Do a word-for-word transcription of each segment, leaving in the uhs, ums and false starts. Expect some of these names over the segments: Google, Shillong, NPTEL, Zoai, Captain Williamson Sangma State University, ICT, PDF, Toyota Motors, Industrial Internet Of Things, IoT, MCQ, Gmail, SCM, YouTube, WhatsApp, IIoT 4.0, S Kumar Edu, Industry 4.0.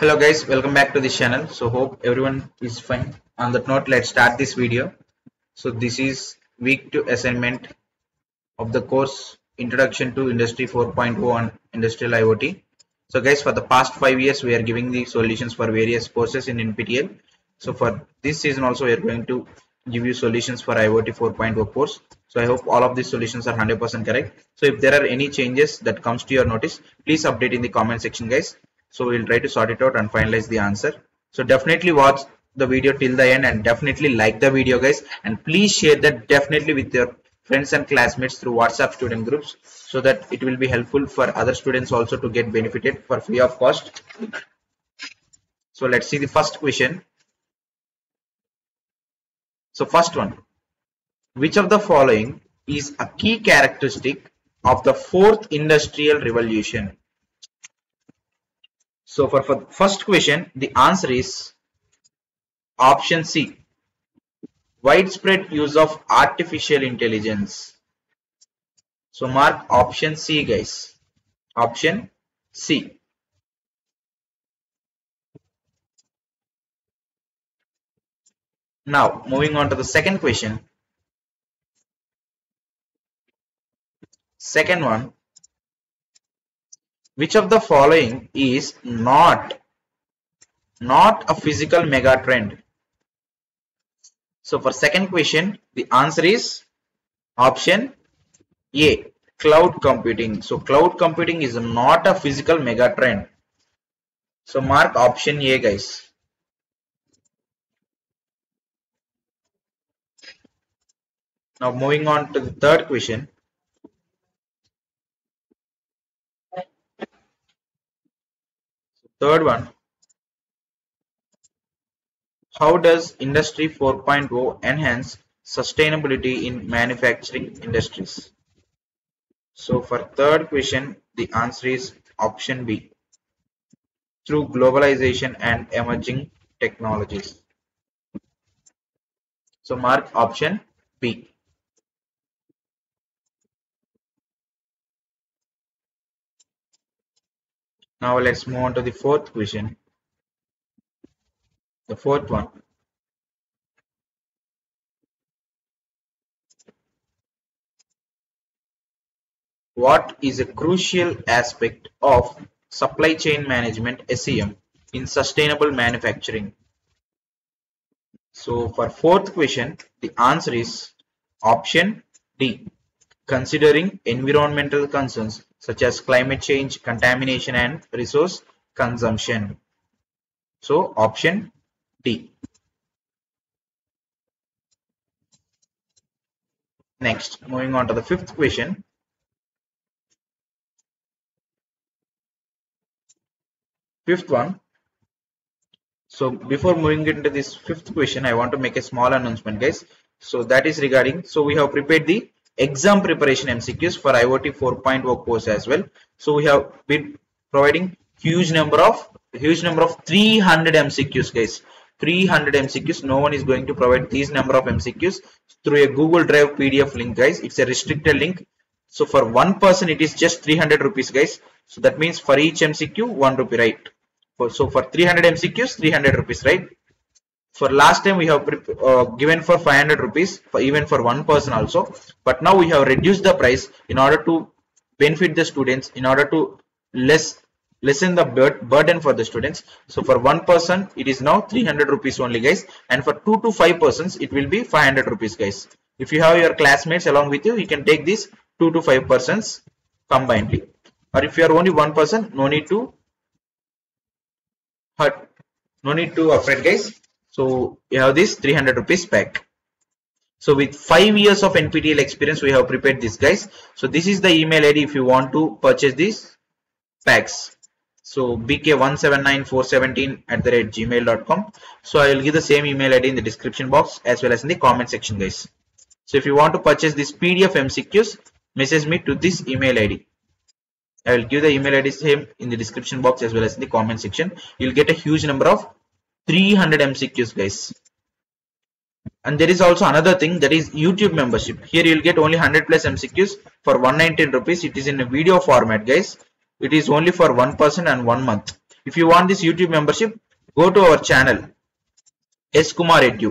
Hello guys, welcome back to this channel. So hope everyone is fine. On that note, let's start this video. So this is week two assignment of the course Introduction to Industry four point oh on Industrial IoT. So guys, for the past five years we are giving the solutions for various courses in N P T E L. So for this season also we are going to give you solutions for IoT four point oh course. So I hope all of these solutions are one hundred percent correct. So if there are any changes that comes to your notice, please update in the comment section guys. So we'll try to sort it out and finalize the answer. So definitely watch the video till the end and definitely like the video guys, and please share that definitely with your friends and classmates through WhatsApp student groups, so that it will be helpful for other students also to get benefited for free of cost. So let's see the first question. So first one, which of the following is a key characteristic of the fourth industrial revolution? So for, for first question, the answer is option C, widespread use of artificial intelligence. So mark option C guys, option C. Now moving on to the second question. Second one, which of the following is not not a physical mega trend? So for second question, the answer is option A, cloud computing. So cloud computing is not a physical mega trend. So mark option A guys. Now moving on to the third question. Third one, how does Industry four point oh enhance sustainability in manufacturing industries? So for third question, the answer is option B, through globalization and emerging technologies. So mark option B. Now let's move on to the fourth question. The fourth one. What is a crucial aspect of supply chain management S C M in sustainable manufacturing? So for fourth question, the answer is option D, considering environmental concerns such as climate change, contamination and resource consumption. So option D. Next, moving on to the fifth question. Fifth one. So before moving into this fifth question, I want to make a small announcement guys. So that is regarding, so we have prepared the exam preparation M C Qs for IoT four point oh course as well. So we have been providing huge number of huge number of three hundred M C Qs guys, three hundred M C Qs. No one is going to provide these number of M C Qs through a Google Drive P D F link guys. It's a restricted link. So for one person it is just three hundred rupees guys. So that means for each M C Q one rupee, right? So for three hundred M C Qs, three hundred rupees, right? For last time we have uh, given for five hundred rupees for even for one person also, but now we have reduced the price in order to benefit the students, in order to less lessen the burden for the students. So for one person it is now three hundred rupees only guys, and for two to five persons it will be five hundred rupees guys. If you have your classmates along with you, you can take this two to five persons combinedly, or if you are only one person, no need to hurt, no need to afraid guys. So you have this three hundred rupees pack. So with five years of N P T E L experience, we have prepared this guys. So this is the email I D if you want to purchase these packs. So b k one seven nine four one seven at the rate gmail dot com. So I will give the same email I D in the description box as well as in the comment section guys. So if you want to purchase this P D F M C Qs, message me to this email I D. I will give the email I D same in the description box as well as in the comment section. You'll get a huge number of three hundred M C Qs guys. And there is also another thing, that is YouTube membership. Here you will get only one hundred plus M C Qs for one hundred nineteen rupees. It is in a video format guys. It is only for one person and one month. If you want this YouTube membership, go to our channel S Kumar Edu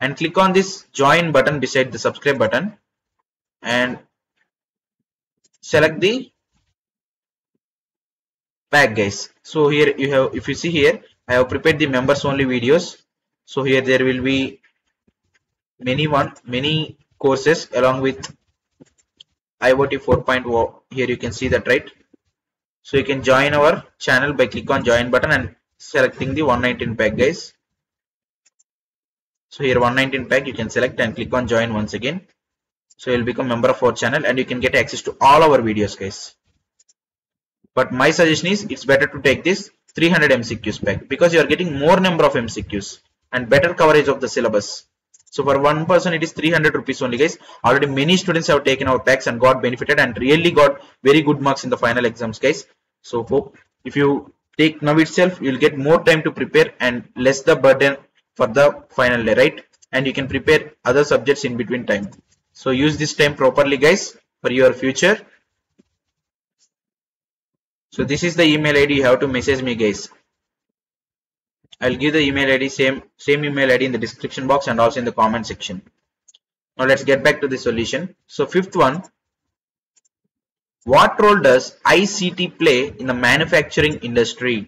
and click on this join button beside the subscribe button and select the pack, guys. So here you have, if you see here, I have prepared the members only videos. So here there will be many one many courses along with I I O T four point oh. Here you can see that, right? So you can join our channel by click on join button and selecting the one nineteen pack, guys. So here one nineteen pack you can select and click on join once again. So you'll become member of our channel and you can get access to all our videos, guys. But my suggestion is it's better to take this three hundred M C Qs pack because you are getting more number of M C Qs and better coverage of the syllabus. So for one person it is three hundred rupees only, guys. Already many students have taken our packs and got benefited and really got very good marks in the final exams, guys. So hope if you take now itself, you will get more time to prepare and less the burden for the final day, right? And you can prepare other subjects in between time. So use this time properly, guys, for your future. So this is the email I D you have to message me, guys. I'll give the email I D, same same email I D in the description box and also in the comment section. Now let's get back to the solution. So fifth one, what role does I C T play in the manufacturing industry?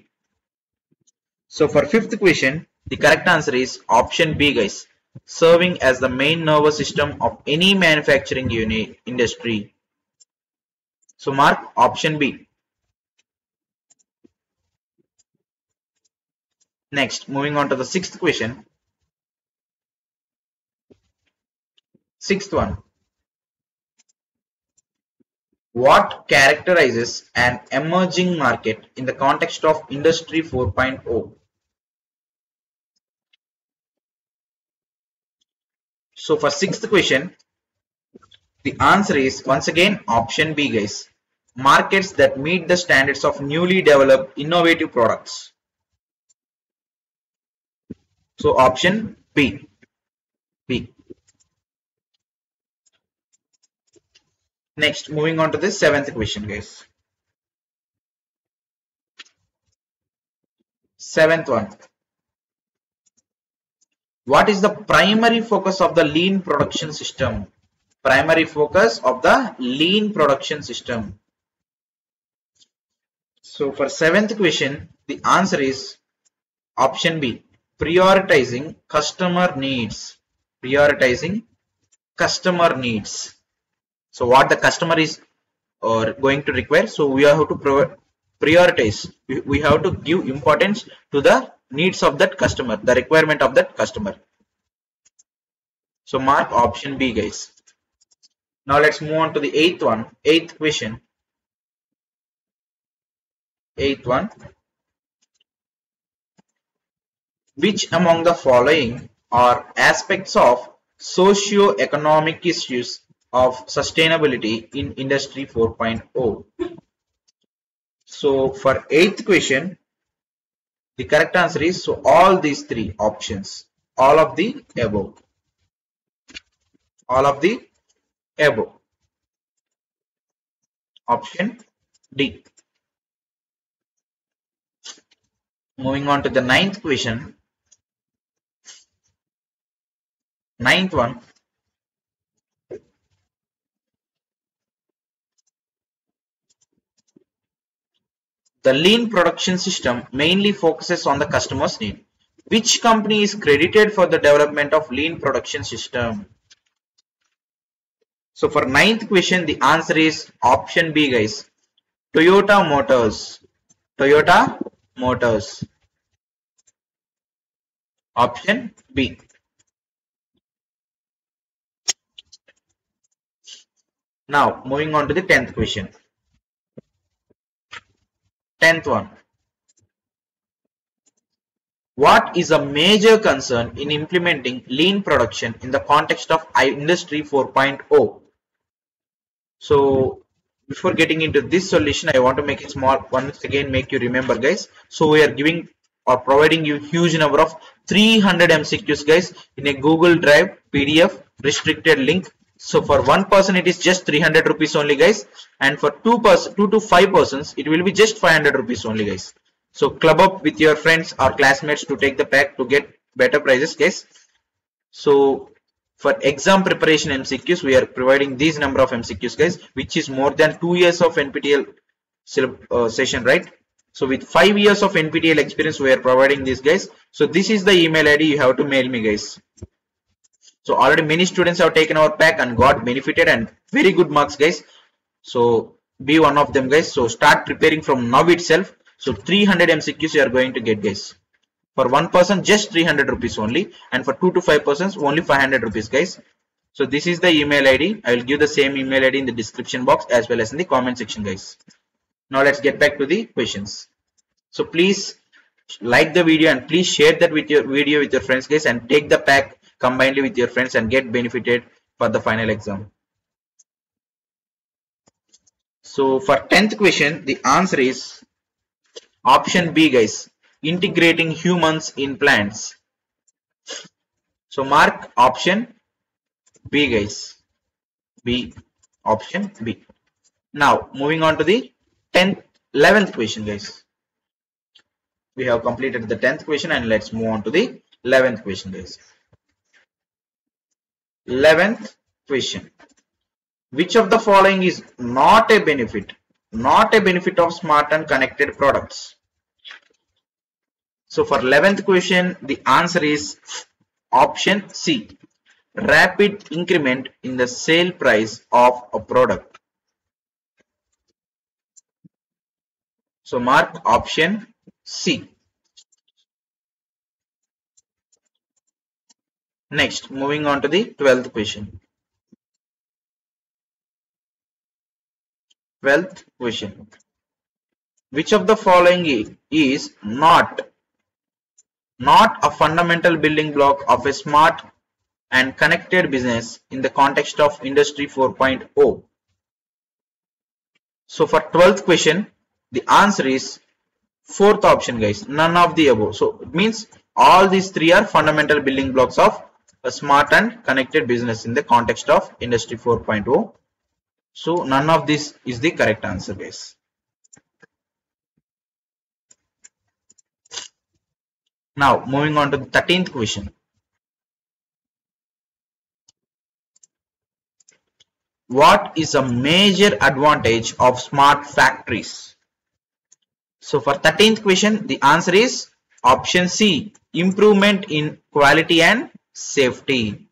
So for fifth question, the correct answer is option B, guys. Serving as the main nervous system of any manufacturing unit industry. So mark option B. Next, moving on to the sixth question. Sixth one. What characterizes an emerging market in the context of Industry four point oh? So for sixth question, the answer is once again option B, guys. Markets that meet the standards of newly developed innovative products. So option B. B. Next, moving on to the seventh question, guys. Seventh one. What is the primary focus of the lean production system? Primary focus of the lean production system. So for seventh question, the answer is option B. Prioritizing customer needs. Prioritizing customer needs. So what the customer is or going to require. So we have to prioritize. We have to give importance to the needs of that customer, the requirement of that customer. So mark option B, guys. Now let's move on to the eighth one. Eighth question. Eighth one. Which among the following are aspects of socio-economic issues of sustainability in Industry four point oh? So for eighth question, the correct answer is so all these three options, all of the above, all of the above, option D. Moving on to the ninth question. Ninth one. The lean production system mainly focuses on the customer's need. Which company is credited for the development of lean production system? So for ninth question, the answer is option B, guys. Toyota Motors. Toyota Motors. Option B. Now moving on to the tenth question. Tenth one. What is a major concern in implementing lean production in the context of Industry four point oh? So before getting into this solution, I want to make it small once again, make you remember, guys. So we are giving or providing you huge number of three hundred M C Qs, guys, in a Google Drive P D F restricted link. So for one person it is just three hundred rupees only, guys, and for two person two to five persons it will be just five hundred rupees only, guys. So club up with your friends or classmates to take the pack to get better prizes, guys. So for exam preparation M C Qs, we are providing these number of M C Qs, guys, which is more than two years of N P T E L uh, session, right? So with five years of N P T E L experience, we are providing this, guys. So this is the email I D you have to mail me, guys. So already many students have taken our pack and got benefited and very good marks, guys. So be one of them, guys. So start preparing from now itself. So three hundred M C Qs you are going to get, guys. For one person, just three hundred rupees only, and for two to five persons, only five hundred rupees, guys. So this is the email I D. I will give the same email I D in the description box as well as in the comment section, guys. Now let's get back to the questions. So please like the video and please share that with your video with your friends, guys, and take the pack combinedly with your friends and get benefited for the final exam. So for tenth question, the answer is option B, guys, integrating humans in plants. So mark option B, guys. B, option B. Now moving on to the tenth, eleventh question, guys. We have completed the tenth question and let's move on to the eleventh question, guys. eleventh question. Which of the following is not a benefit? Not a benefit of smart and connected products. So for eleventh question, the answer is option C, rapid increment in the sale price of a product. So mark option C. Next, moving on to the twelfth question. twelfth question. Which of the following is not not a fundamental building block of a smart and connected business in the context of industry four point oh? So for twelfth question, the answer is fourth option, guys, none of the above. So it means all these three are fundamental building blocks of a smart and connected business in the context of industry four point oh. So none of this is the correct answer, guys. Now moving on to the thirteenth question. What is a major advantage of smart factories? So for thirteenth question, the answer is option C, improvement in quality and safety.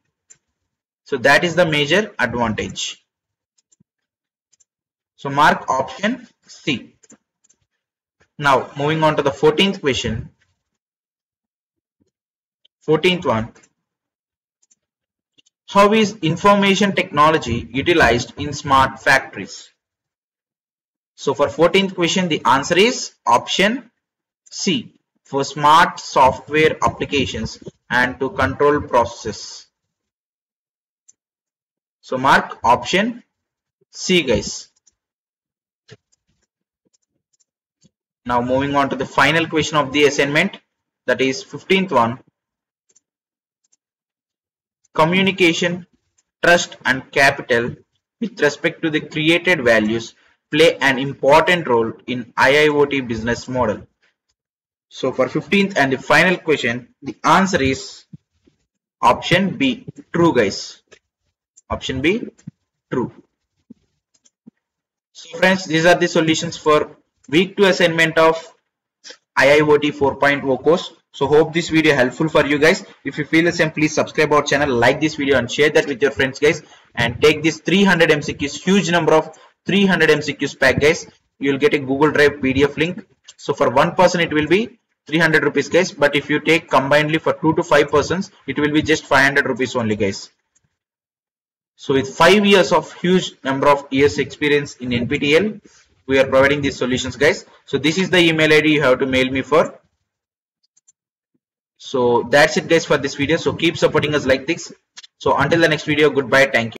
So that is the major advantage. So mark option C. Now moving on to the fourteenth question. fourteenth one. How is information technology utilized in smart factories? So for fourteenth question, the answer is option C, for smart software applications and to control processes. So mark option C, guys. Now moving on to the final question of the assignment, that is fifteenth one. Communication, trust and capital with respect to the created values play an important role in I I O T business model. So for fifteenth and the final question, the answer is option B, true, guys. Option B, true. So friends, these are the solutions for week two assignment of I I O T four point oh course. So hope this video helpful for you, guys. If you feel the same, please subscribe our channel, like this video and share that with your friends, guys, and take this three hundred M C Qs, huge number of three hundred M C Qs pack, guys. You will get a Google Drive P D F link. So for one person it will be three hundred rupees, guys, but if you take combinedly for two to five persons, it will be just five hundred rupees only, guys. So with five years of huge number of years experience in N P T E L, we are providing these solutions, guys. So this is the email I D you have to mail me for. So that's it, guys, for this video. So keep supporting us like this. So until the next video, goodbye. Thank you.